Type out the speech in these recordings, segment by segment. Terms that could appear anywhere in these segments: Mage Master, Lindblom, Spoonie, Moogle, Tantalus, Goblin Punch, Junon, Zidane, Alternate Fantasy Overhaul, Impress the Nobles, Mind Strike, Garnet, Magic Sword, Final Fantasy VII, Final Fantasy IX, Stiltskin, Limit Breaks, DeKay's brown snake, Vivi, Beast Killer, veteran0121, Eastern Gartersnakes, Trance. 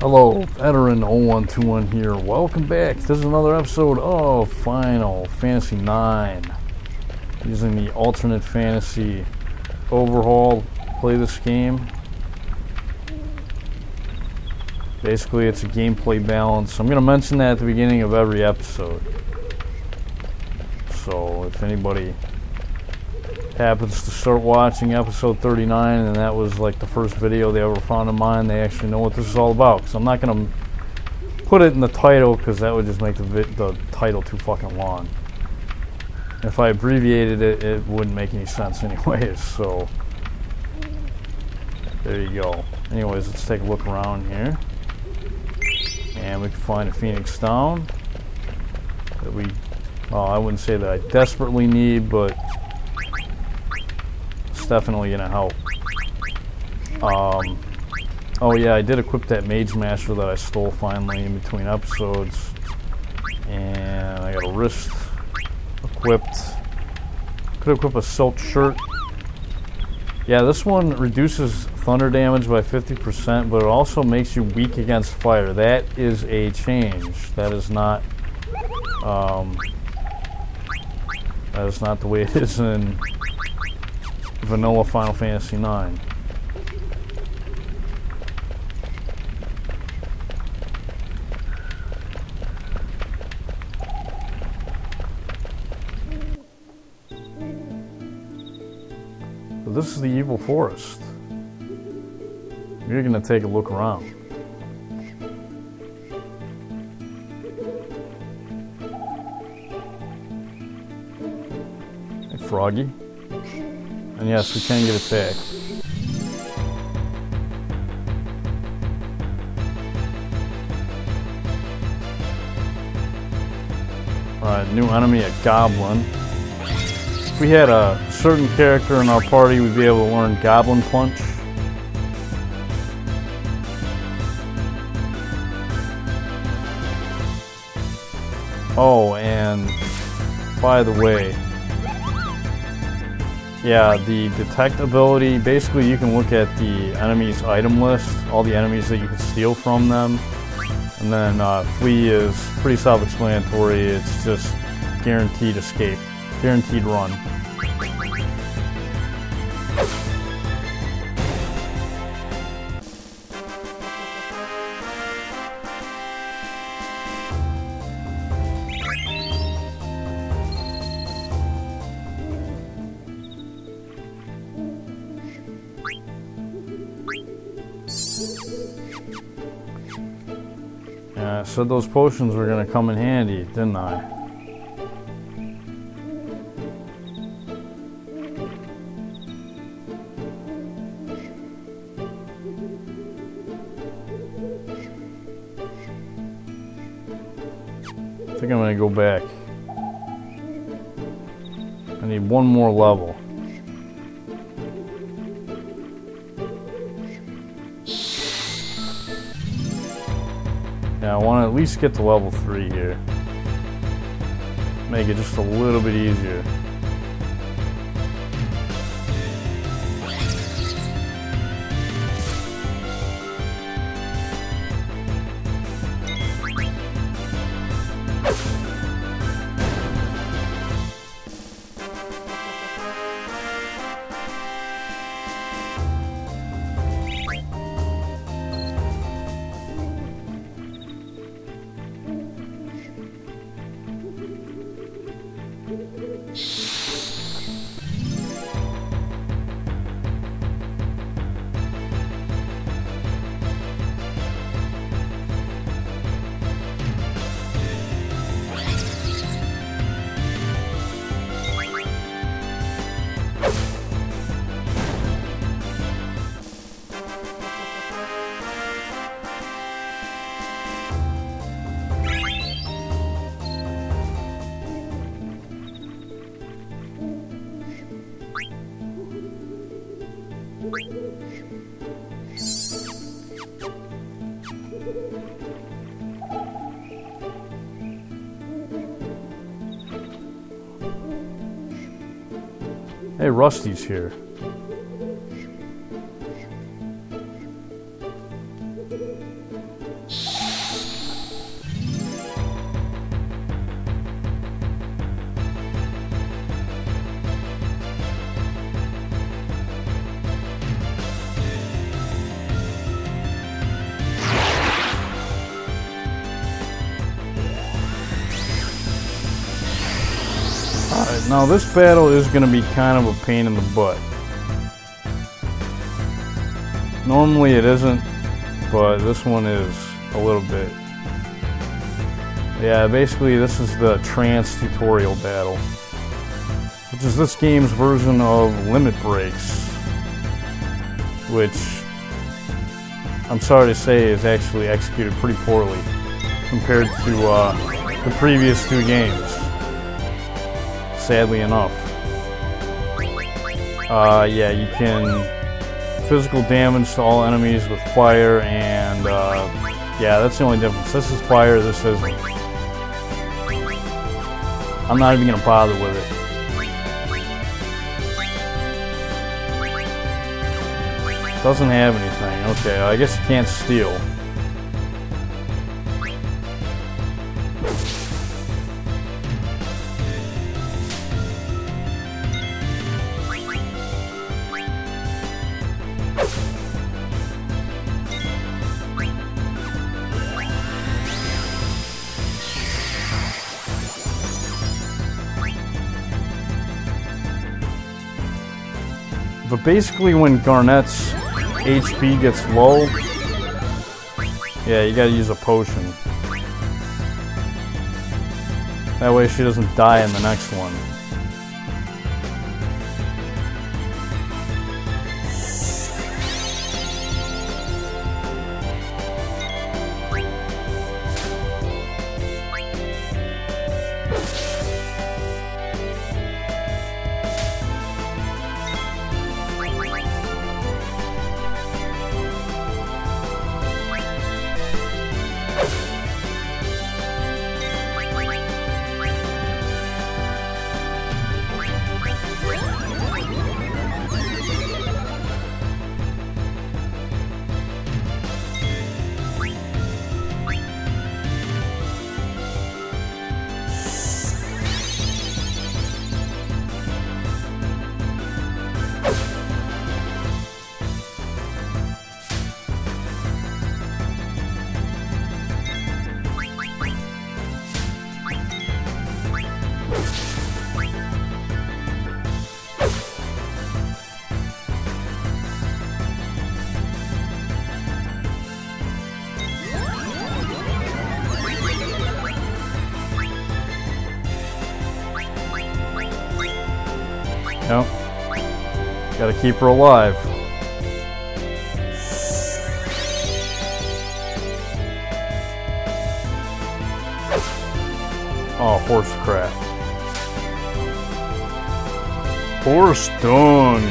Hello, veteran0121 here. Welcome back. This is another episode of Final Fantasy IX. Using the Alternate Fantasy Overhaul, play this game. Basically, it's a gameplay balance. I'm going to mention that at the beginning of every episode. So, if anybody happens to start watching episode 39 and that was like the first video they ever found of mine, they actually know what this is all about. So I'm not going to put it in the title because that would just make the title too fucking long. If I abbreviated it, it wouldn't make any sense anyways, so there you go. Anyways, let's take a look around here. And we can find a Phoenix Down that we, I wouldn't say that I desperately need, but definitely gonna help. Oh yeah, I did equip that Mage Master that I stole finally in between episodes, and I got a wrist equipped. Could equip a silk shirt. Yeah, this one reduces thunder damage by 50%, but it also makes you weak against fire. That is a change. That is not the way it is in vanilla Final Fantasy IX. But this is the Evil Forest. We're gonna take a look around. Hey, Froggy. And yes, we can get attacked. Alright, new enemy, a goblin. If we had a certain character in our party, we'd be able to learn Goblin Punch. Oh, and by the way, yeah, the detect ability, basically you can look at the enemy's item list, all the enemies that you can steal from them, and then flee is pretty self-explanatory. It's just guaranteed escape, guaranteed run. I said those potions were gonna come in handy, didn't I? I think I'm gonna go back. I need one more level. I want to at least get to level 3 here. Make it just a little bit easier. Hey, Rusty's here. Now this battle is going to be kind of a pain in the butt. Normally it isn't, but this one is a little bit. Yeah, basically this is the Trance tutorial battle, which is this game's version of Limit Breaks, which I'm sorry to say is actually executed pretty poorly compared to the previous two games, sadly enough. Yeah, you can physical damage to all enemies with fire, and yeah, that's the only difference. This is fire, this isn't. I'm not even gonna bother with it. Doesn't have anything. Okay, I guess you can't steal. But basically when Garnet's HP gets low, yeah, you gotta use a potion. That way she doesn't die in the next one. Nope. Gotta keep her alive. Oh, horse crap. Horse dung.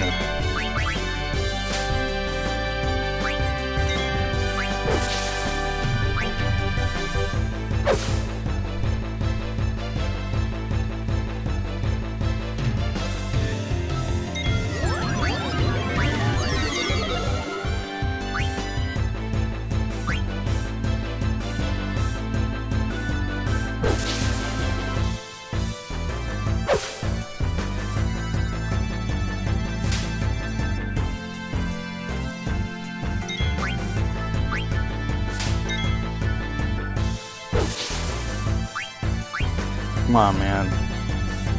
Come on, man.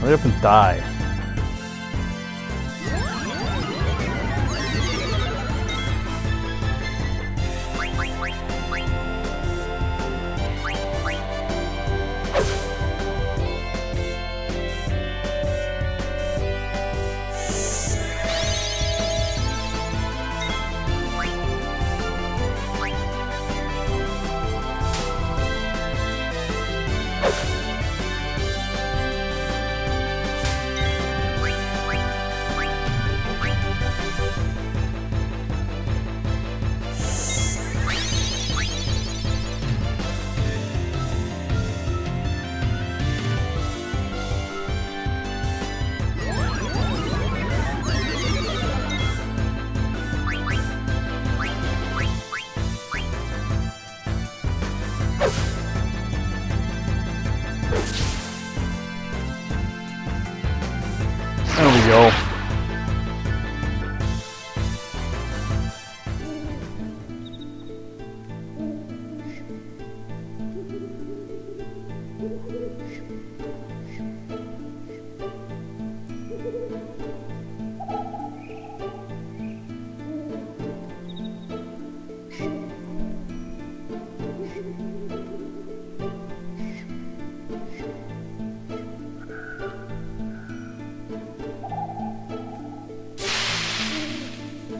Hurry up and die.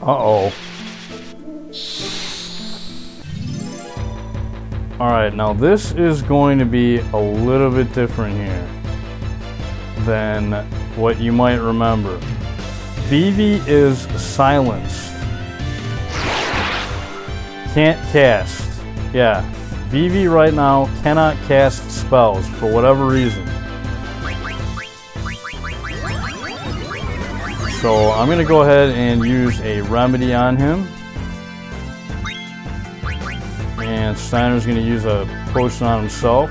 Uh-oh. Alright, now this is going to be a little bit different here than what you might remember. Vivi is silenced. Can't cast. Yeah, Vivi right now cannot cast spells for whatever reason. So I'm going to go ahead and use a remedy on him. And Steiner's going to use a potion on himself.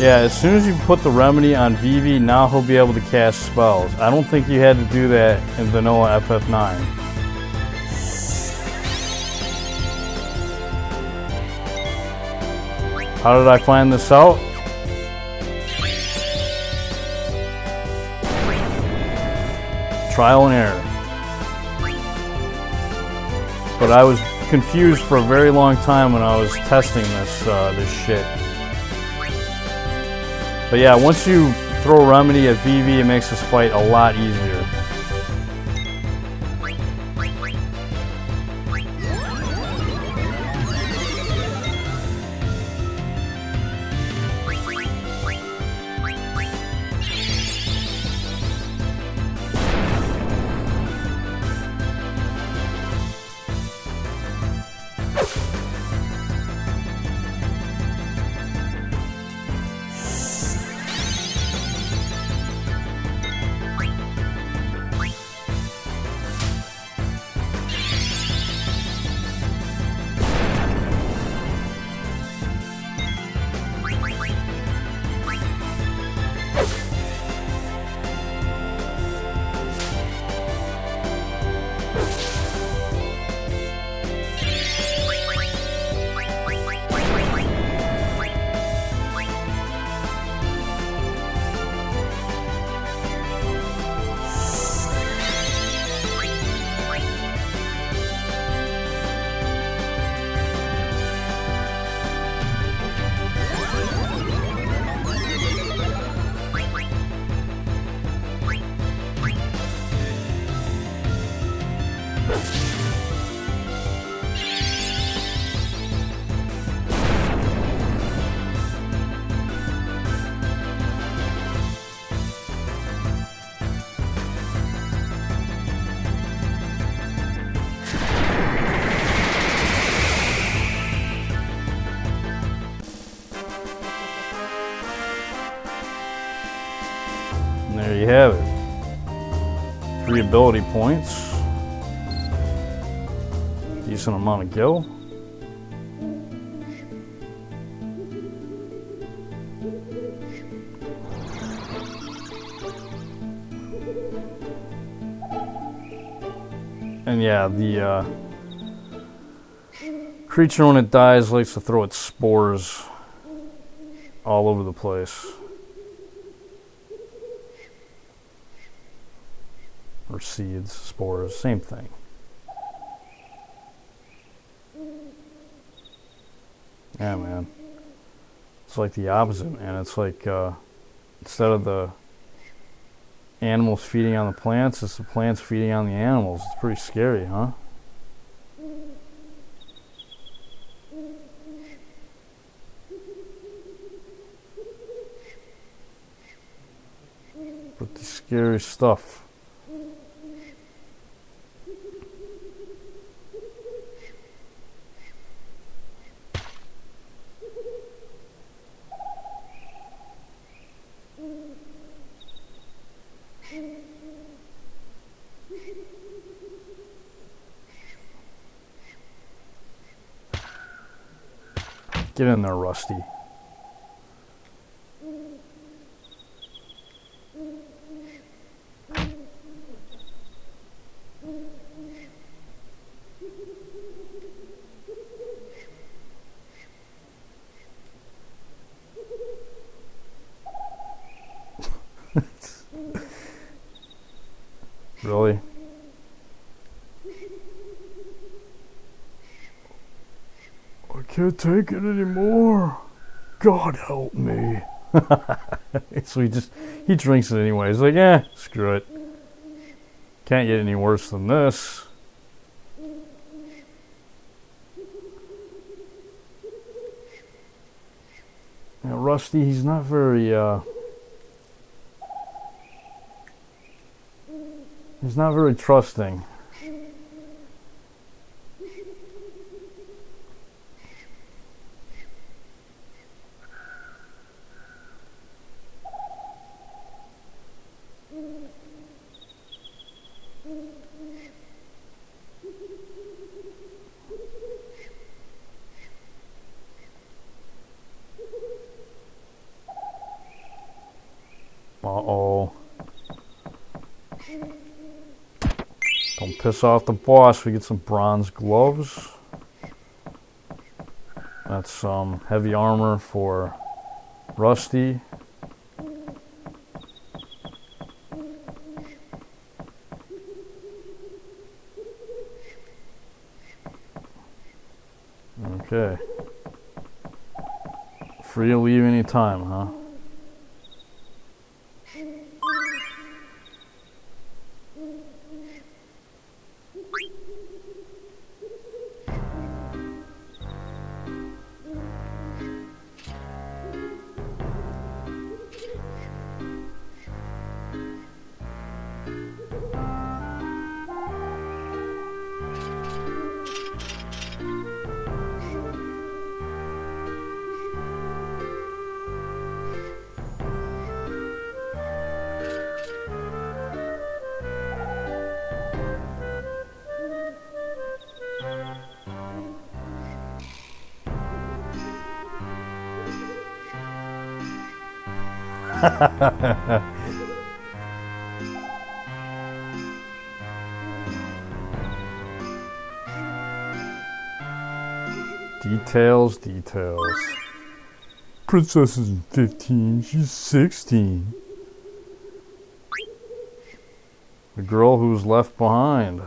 Yeah, as soon as you put the remedy on Vivi, now he'll be able to cast spells. I don't think you had to do that in vanilla FF9. How did I find this out? Trial and error. But I was confused for a very long time when I was testing this this shit. But yeah, once you throw remedy at Vivi, it makes this fight a lot easier. There you have it. 3 ability points. Decent amount of gil. And yeah, the creature when it dies likes to throw its spores all over the place. Or seeds, spores, same thing. Yeah, man. It's like the opposite, man. It's like instead of the animals feeding on the plants, it's the plants feeding on the animals. It's pretty scary, huh? Pretty scary stuff. Get in there, Rusty. Really? Can't take it anymore. God help me. So he drinks it anyway. He's like, eh, screw it. Can't get any worse than this. Yeah, Rusty, he's not very, he's not very trusting. Don't piss off the boss. We get some bronze gloves. That's some heavy armor for Rusty. Okay. Free to leave any time, huh? Details, details. Princess is 15, she's 16. The girl who was left behind.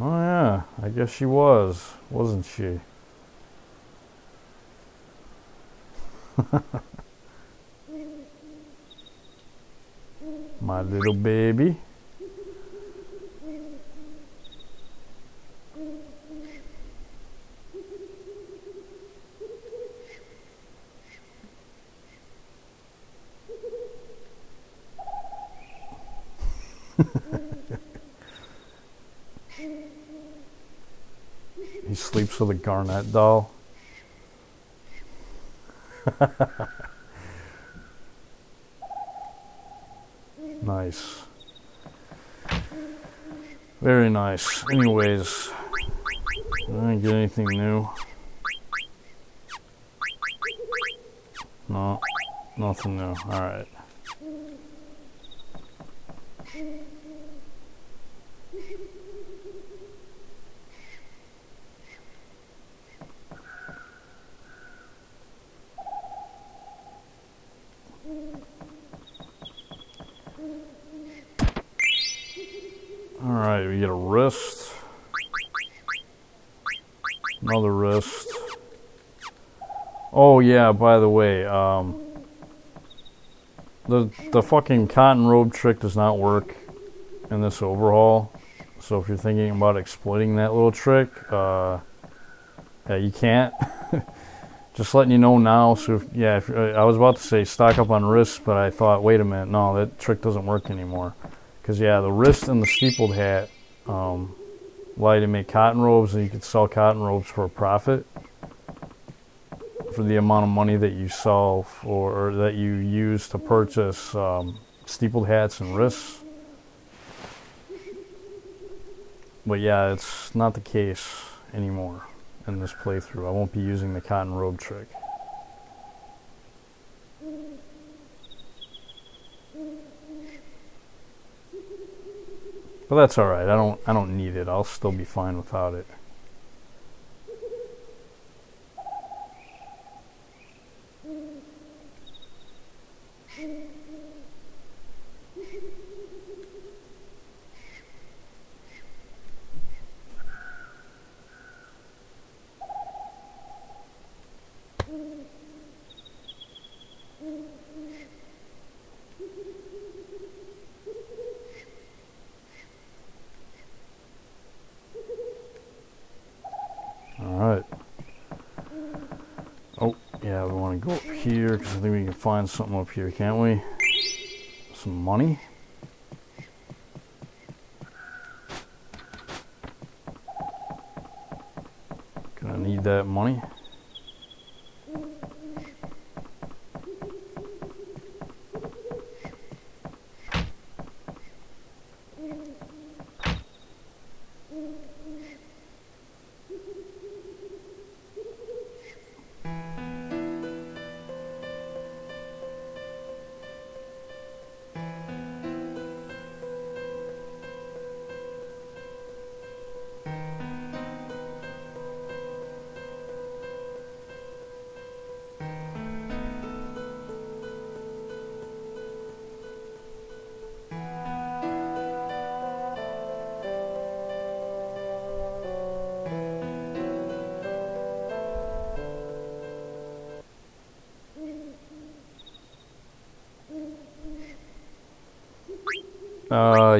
Oh yeah, I guess she was, wasn't she? My little baby. He sleeps with a Garnet doll. Nice. Very nice. Anyways, I didn't get anything new. No, nothing new. Alright. Alright, we get a wrist. Another wrist. Oh yeah, by the way, the fucking cotton robe trick does not work in this overhaul. So if you're thinking about exploiting that little trick, yeah, you can't. Just letting you know now. So if, yeah, if, I was about to say stock up on wrists, but I thought, wait a minute, no, that trick doesn't work anymore. Because yeah, the wrist and the steepled hat allow you to make cotton robes, and you could sell cotton robes for a profit for the amount of money that you sell for, or that you use to purchase steepled hats and wrists. But yeah, it's not the case anymore. In this playthrough, I won't be using the cotton robe trick. But that's all right. I don't need it. I'll still be fine without it. here, because I think we can find something up here, can't we? Some money. Gonna need that money.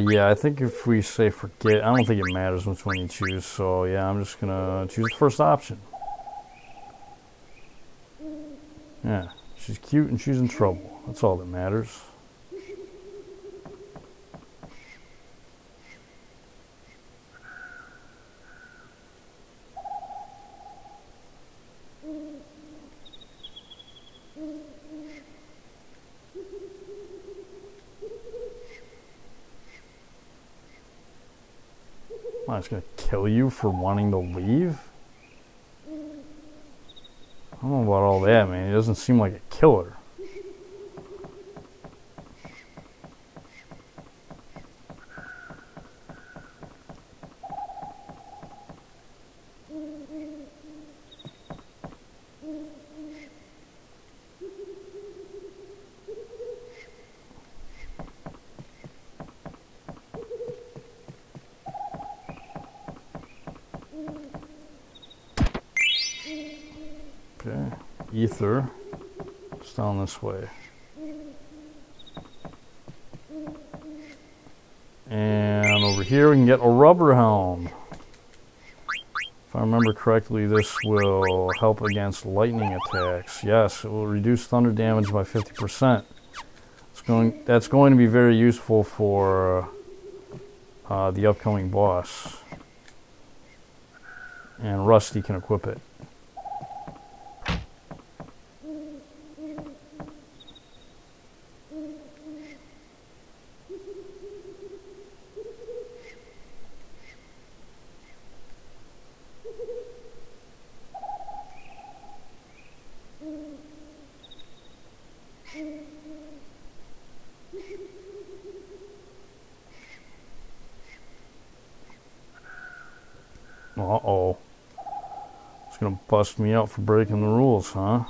Yeah, I think if we say forget, I don't think it matters which one you choose, so yeah, I'm just gonna choose the first option. Yeah, she's cute and she's in trouble. That's all that matters. It's gonna kill you for wanting to leave? I don't know about all that, man. It doesn't seem like a killer. Ether, it's down this way, and over here we can get a rubber helm. If I remember correctly, this will help against lightning attacks. Yes, it will reduce thunder damage by 50%. That's going to be very useful for the upcoming boss, and Rusty can equip it. Bust me out for breaking the rules, huh?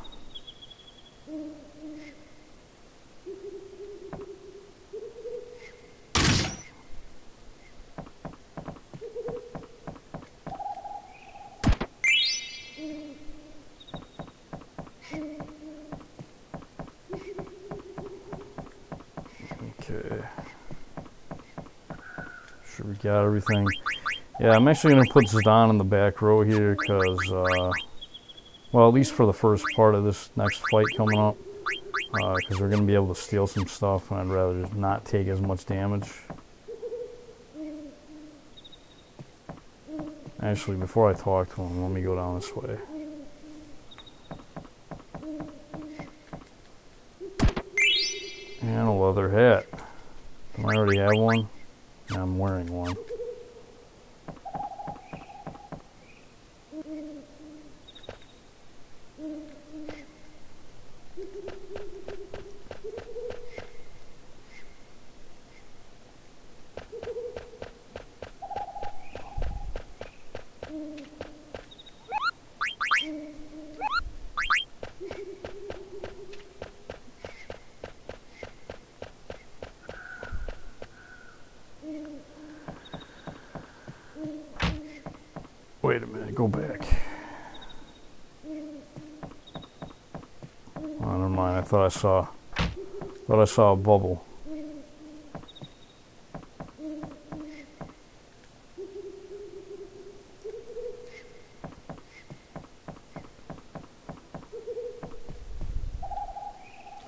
Okay. Sure we got everything. Yeah, I'm actually going to put Zidane in the back row here because... well, at least for the first part of this next fight coming up, because we're going to be able to steal some stuff, and I'd rather just not take as much damage. Actually, before I talk to him, let me go down this way. And a leather hat. Do I already have one? Yeah, I'm wearing one. I thought I saw a bubble.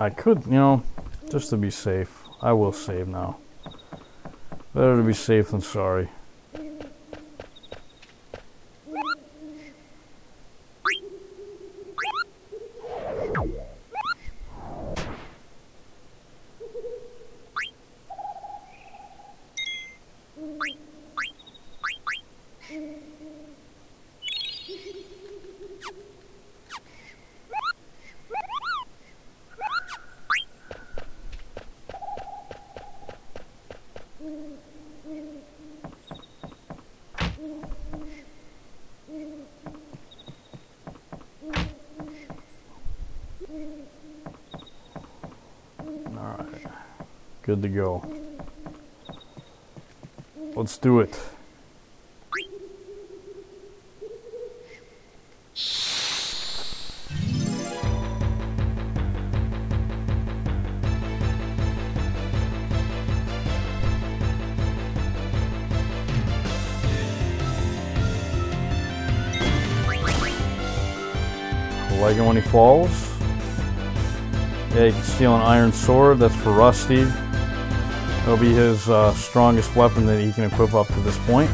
I could, you know, just to be safe, I will save now. Better to be safe than sorry. Good to go. Let's do it. Like it when he falls. Yeah, you can steal an iron sword. That's for Rusty. It'll be his strongest weapon that he can equip up to this point.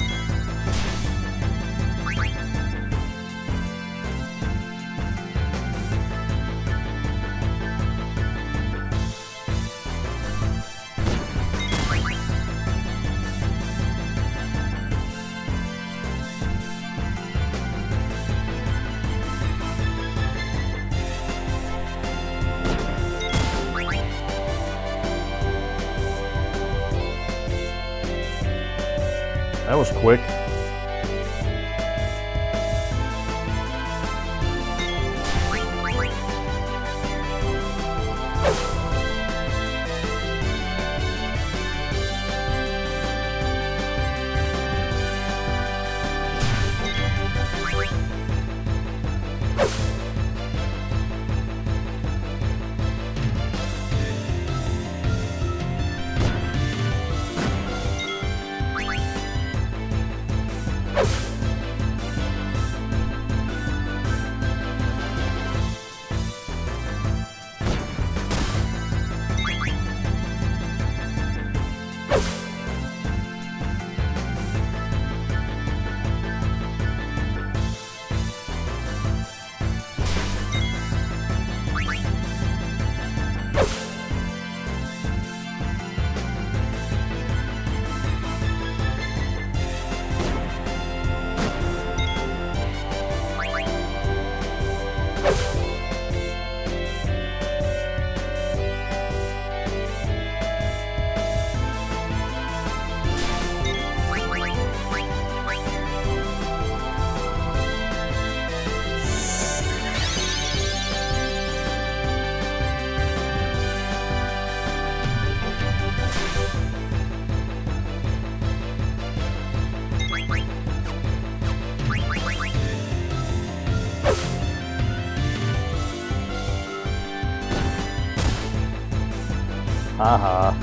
That was quick. Haha.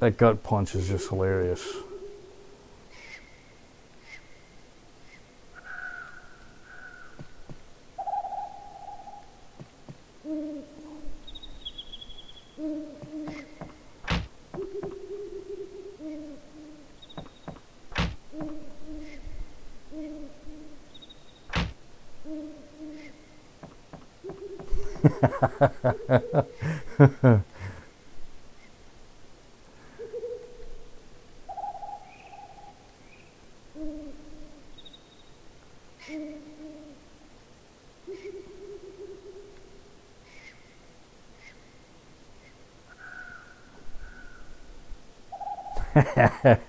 That gut punch is just hilarious.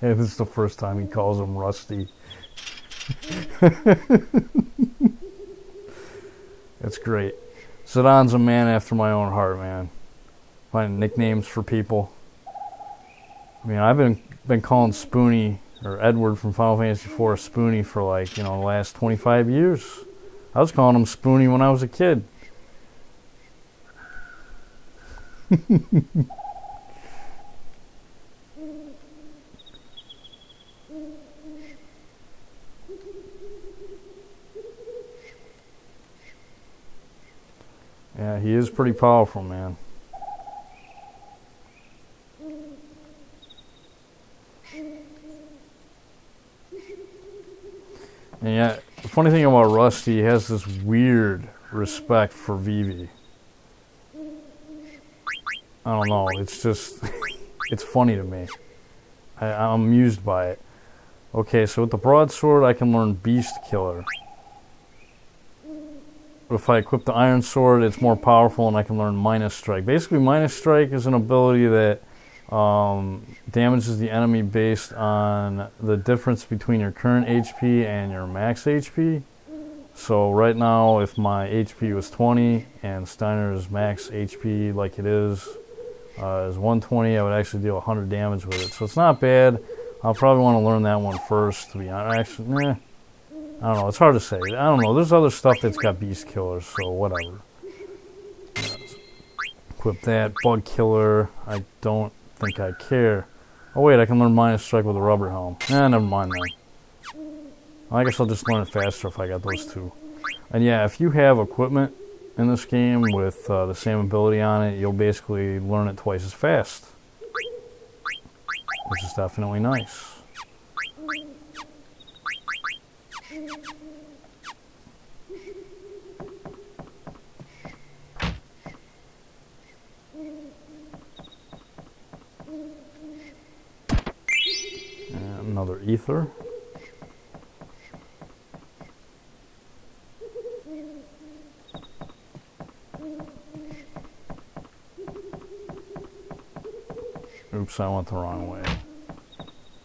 This is the first time he calls him Rusty. That's great. Zidane's a man after my own heart, man. Finding nicknames for people. I mean, I've been calling Spoonie, or Edward from Final Fantasy IV, Spoonie for like, you know, the last 25 years. I was calling him Spoonie when I was a kid. Yeah, he is pretty powerful, man. And yeah, the funny thing about Rusty, he has this weird respect for Vivi. I don't know, it's just, it's funny to me. I'm amused by it. Okay, so with the broadsword, I can learn Beast Killer. If I equip the Iron Sword, it's more powerful and I can learn Mind Strike. Basically, Mind Strike is an ability that damages the enemy based on the difference between your current HP and your max HP. So right now, if my HP was 20 and Steiner's max HP, like it is 120, I would actually deal 100 damage with it. So it's not bad. I'll probably want to learn that one first, to be honest. Actually, eh. I don't know, it's hard to say. I don't know, there's other stuff that's got Beast Killers, so whatever. Let's equip that. Bug Killer, I don't think I care. Oh wait, I can learn Minus Strike with a Rubber Helm. Eh, never mind that. I guess I'll just learn it faster if I got those two. And yeah, if you have equipment in this game with the same ability on it, you'll basically learn it twice as fast. Which is definitely nice. Another ether. Oops, I went the wrong way.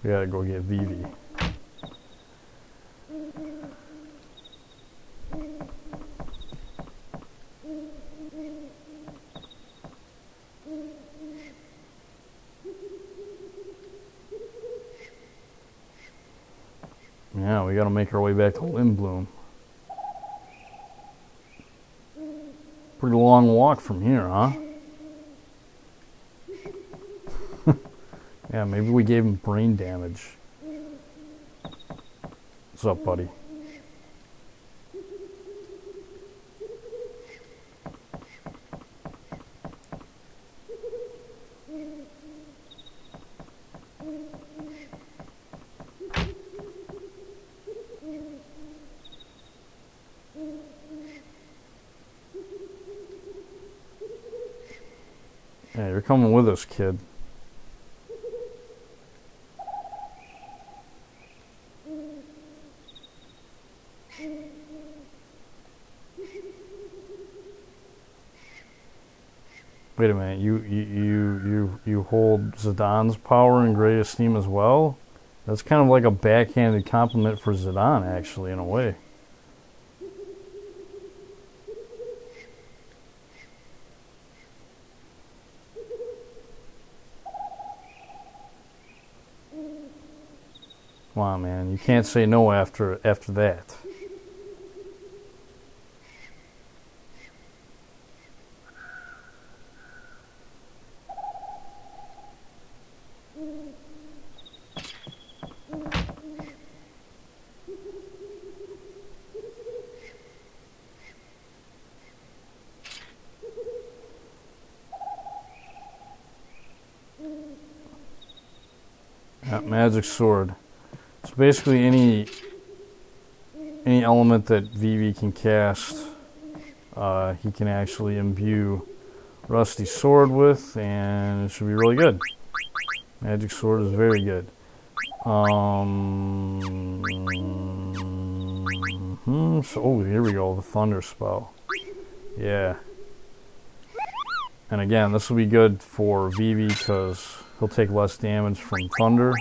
We gotta go get Vivi. Yeah, we gotta make our way back to Lindblom. Pretty long walk from here, huh? Yeah, maybe we gave him brain damage. What's up, buddy? Yeah, you're coming with us, kid. Wait a minute, you hold Zidane's power in great esteem as well? That's kind of like a backhanded compliment for Zidane, actually, in a way. Come on, man. You can't say no after that. Yeah, Magic Sword. So basically any element that Vivi can cast, he can actually imbue Rusty Sword with, and it should be really good. Magic Sword is very good. So here we go, the Thunder Spell. Yeah. And again, this will be good for Vivi because He'll take less damage from Thunder.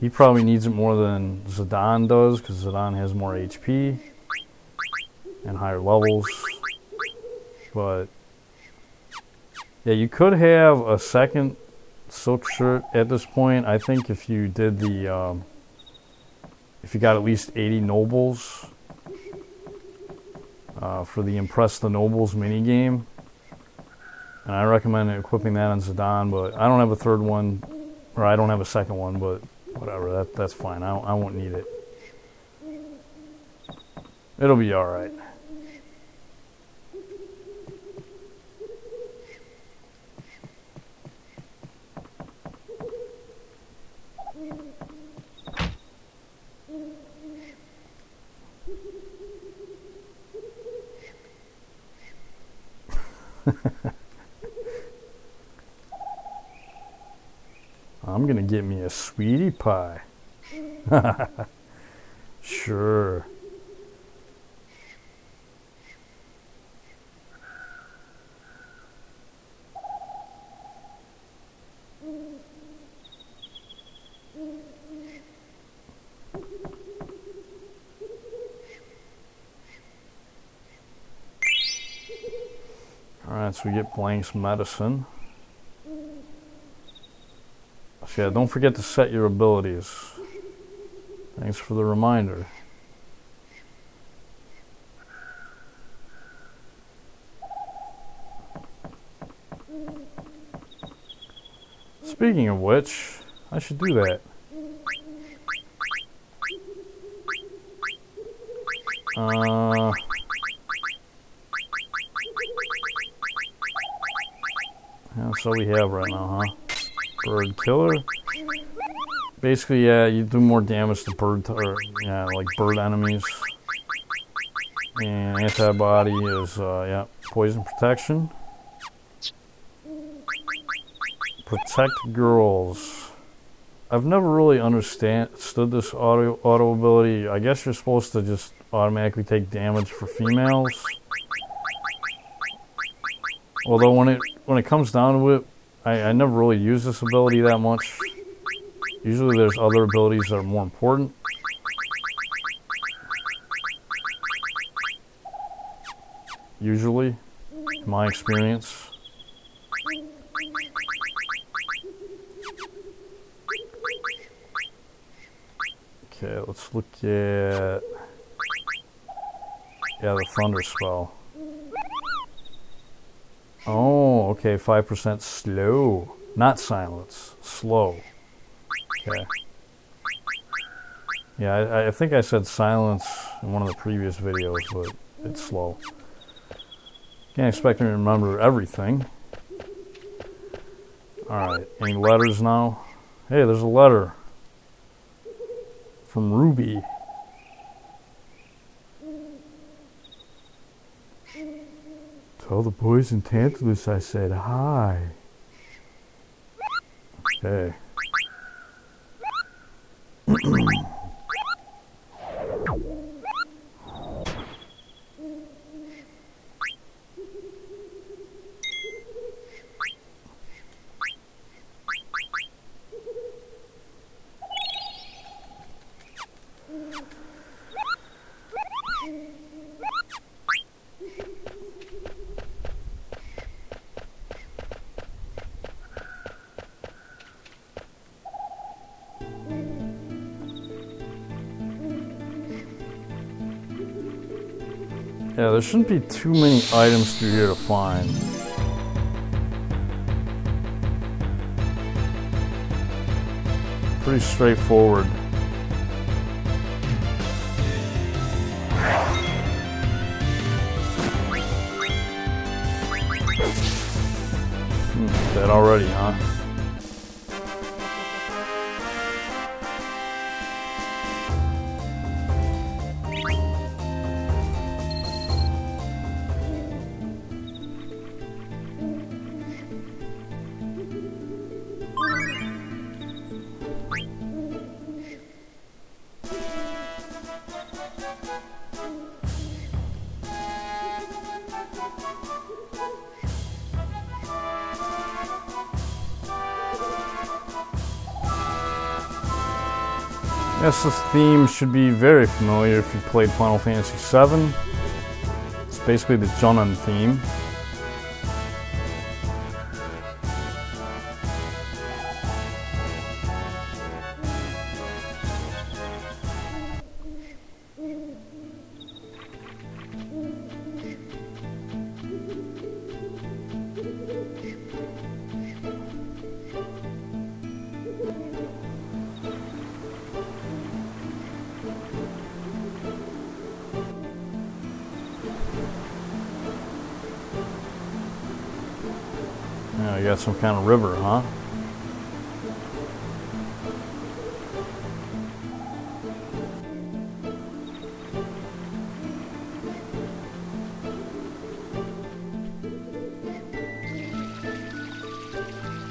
He probably needs it more than Zidane does, because Zidane has more HP and higher levels. But yeah, you could have a second Silk Shirt at this point. I think if you did the if you got at least 80 nobles for the Impress the Nobles minigame. And I recommend equipping that on Zidane, but I don't have a third one, or I don't have a second one, but whatever, that's fine. I won't need it. It'll be alright. I'm gonna get me a sweetie pie. Sure. Alright, so we get Blank's medicine. Yeah, don't forget to set your abilities. Thanks for the reminder. Speaking of which, I should do that. That's all we have right now, huh? Bird Killer. Basically, yeah, you do more damage to bird enemies. And antibody is poison protection. Protect girls. I've never really understood this auto ability. I guess you're supposed to just automatically take damage for females. Although when it comes down to it, I never really use this ability that much. Usually there's other abilities that are more important. Usually, in my experience. Okay, let's look at... yeah, the Thunder Spell. Oh, okay, 5% slow. Not silence. Slow. Okay. Yeah, I think I said silence in one of the previous videos, but it's slow. Can't expect me to remember everything. Alright, any letters now? Hey, there's a letter. From Ruby. Tell the boys in Tantalus I said hi. Okay. Yeah, there shouldn't be too many items through here to find. Pretty straightforward. Dead already, huh? Yes, this theme should be very familiar if you played Final Fantasy VII. It's basically the Junon theme. You got some kind of river, huh?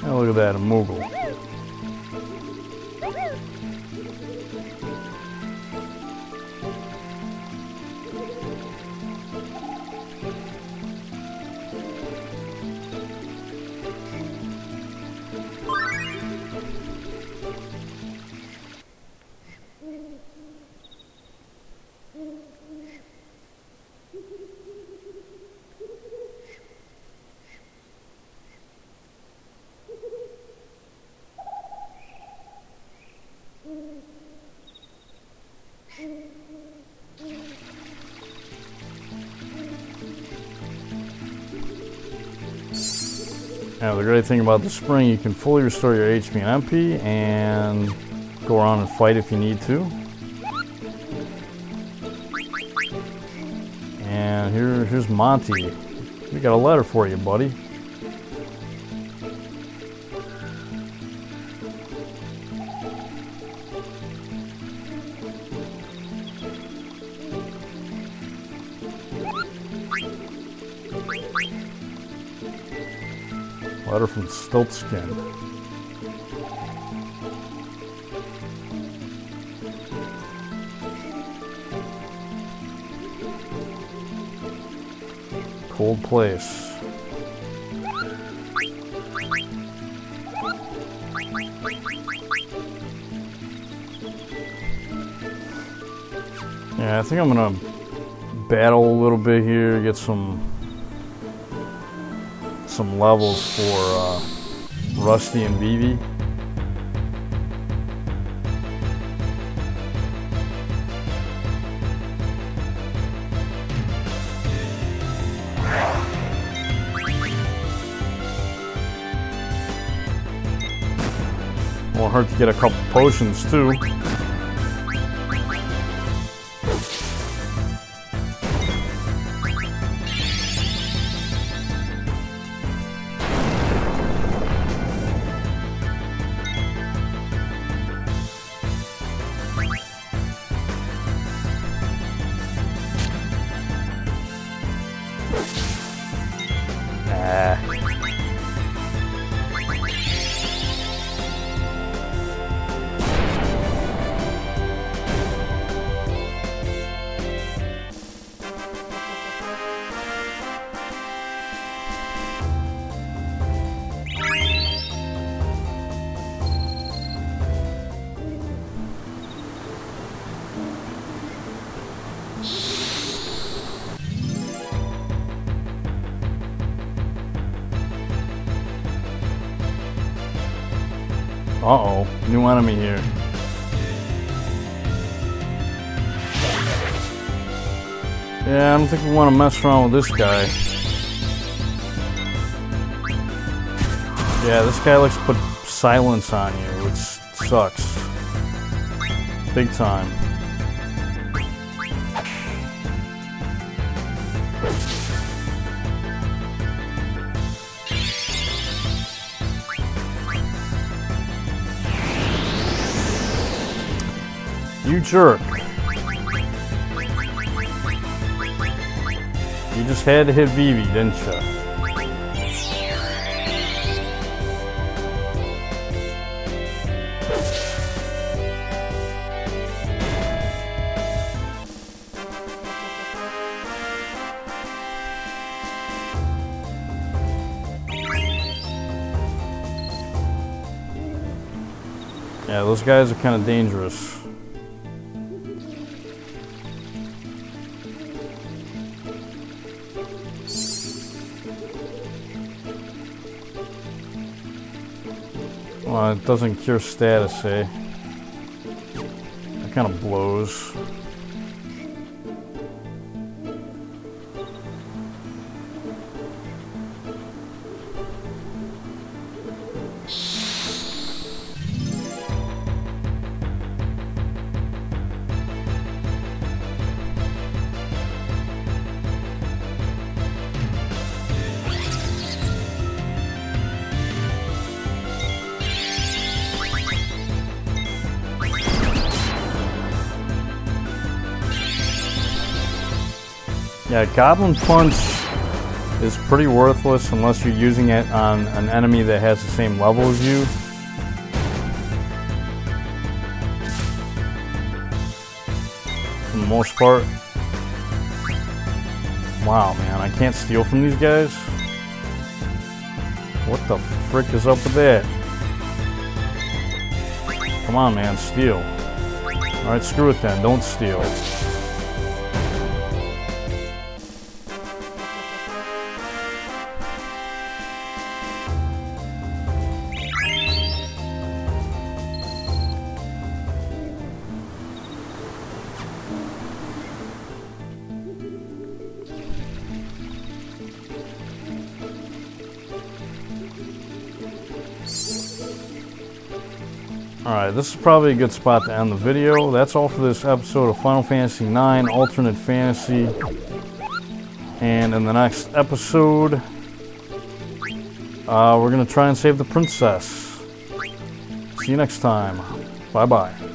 Oh, look at that, a Moogle. Now the great thing about the spring, you can fully restore your HP and MP and go around and fight if you need to. And here's Monty. We got a letter for you, buddy. Letter from Stiltskin. Cold place. Yeah, I think I'm gonna battle a little bit here, get some levels for Rusty and Vivi. Won't hurt to get a couple potions too. Uh-oh, new enemy here. Yeah, I don't think we want to mess around with this guy. Yeah, this guy likes to put silence on you, which sucks. Big time. You jerk. You just had to hit Vivi, didn't you? Yeah, those guys are kind of dangerous. Well, it doesn't cure status, eh? That kind of blows. Yeah, Goblin Punch is pretty worthless unless you're using it on an enemy that has the same level as you. For the most part. Wow, man, I can't steal from these guys. What the frick is up with that? Come on, man, steal. Alright, screw it then, don't steal. Alright, this is probably a good spot to end the video. That's all for this episode of Final Fantasy IX, Alternate Fantasy. And in the next episode, we're going to try and save the princess. See you next time. Bye-bye.